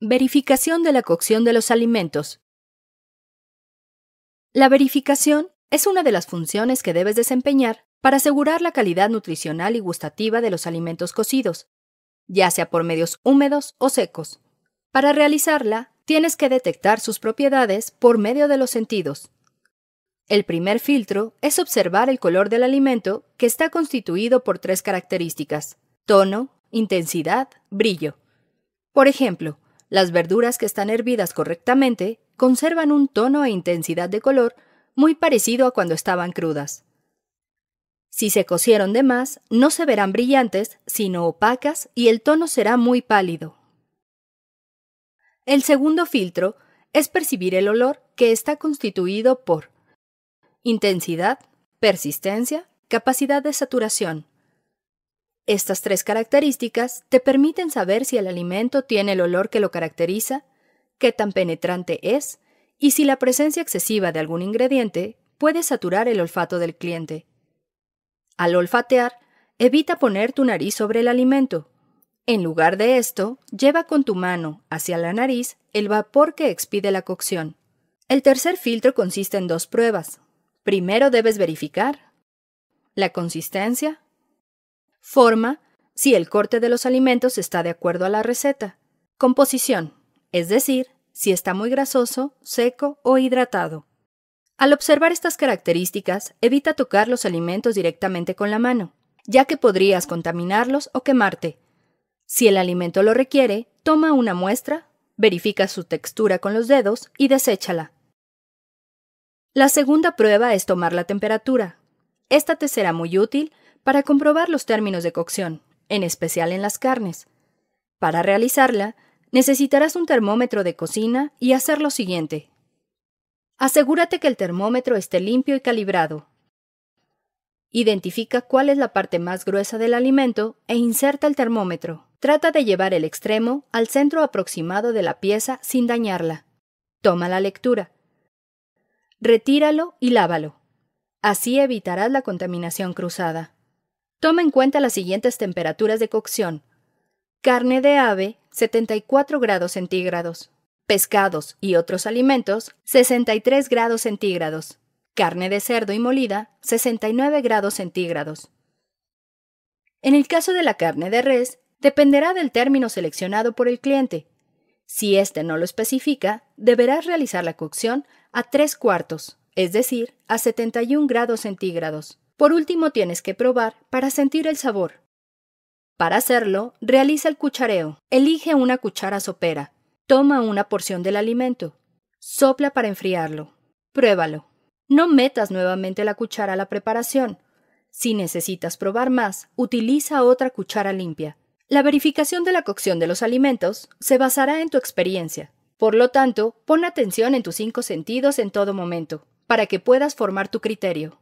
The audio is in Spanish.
Verificación de la cocción de los alimentos. La verificación es una de las funciones que debes desempeñar para asegurar la calidad nutricional y gustativa de los alimentos cocidos, ya sea por medios húmedos o secos. Para realizarla, tienes que detectar sus propiedades por medio de los sentidos. El primer filtro es observar el color del alimento, que está constituido por tres características: tono, intensidad, brillo. Por ejemplo, las verduras que están hervidas correctamente conservan un tono e intensidad de color muy parecido a cuando estaban crudas. Si se cocieron de más, no se verán brillantes, sino opacas, y el tono será muy pálido. El segundo filtro es percibir el olor, que está constituido por intensidad, persistencia, capacidad de saturación. Estas tres características te permiten saber si el alimento tiene el olor que lo caracteriza, qué tan penetrante es y si la presencia excesiva de algún ingrediente puede saturar el olfato del cliente. Al olfatear, evita poner tu nariz sobre el alimento. En lugar de esto, lleva con tu mano hacia la nariz el vapor que expide la cocción. El tercer filtro consiste en dos pruebas. Primero debes verificar la consistencia, forma, si el corte de los alimentos está de acuerdo a la receta, composición, es decir, si está muy grasoso, seco o hidratado. Al observar estas características, evita tocar los alimentos directamente con la mano, ya que podrías contaminarlos o quemarte. Si el alimento lo requiere, toma una muestra, verifica su textura con los dedos y deséchala. La segunda prueba es tomar la temperatura. Esta te será muy útil para comprobar los términos de cocción, en especial en las carnes. Para realizarla, necesitarás un termómetro de cocina y hacer lo siguiente. Asegúrate que el termómetro esté limpio y calibrado. Identifica cuál es la parte más gruesa del alimento e inserta el termómetro. Trata de llevar el extremo al centro aproximado de la pieza sin dañarla. Toma la lectura. Retíralo y lávalo. Así evitarás la contaminación cruzada. Toma en cuenta las siguientes temperaturas de cocción: carne de ave, 74 grados centígrados; pescados y otros alimentos, 63 grados centígrados; carne de cerdo y molida, 69 grados centígrados. En el caso de la carne de res, dependerá del término seleccionado por el cliente. Si éste no lo especifica, deberás realizar la cocción a 3/4, es decir, a 71 grados centígrados. Por último, tienes que probar para sentir el sabor. Para hacerlo, realiza el cuchareo. Elige una cuchara sopera. Toma una porción del alimento. Sopla para enfriarlo. Pruébalo. No metas nuevamente la cuchara a la preparación. Si necesitas probar más, utiliza otra cuchara limpia. La verificación de la cocción de los alimentos se basará en tu experiencia. Por lo tanto, pon atención en tus 5 sentidos en todo momento, para que puedas formar tu criterio.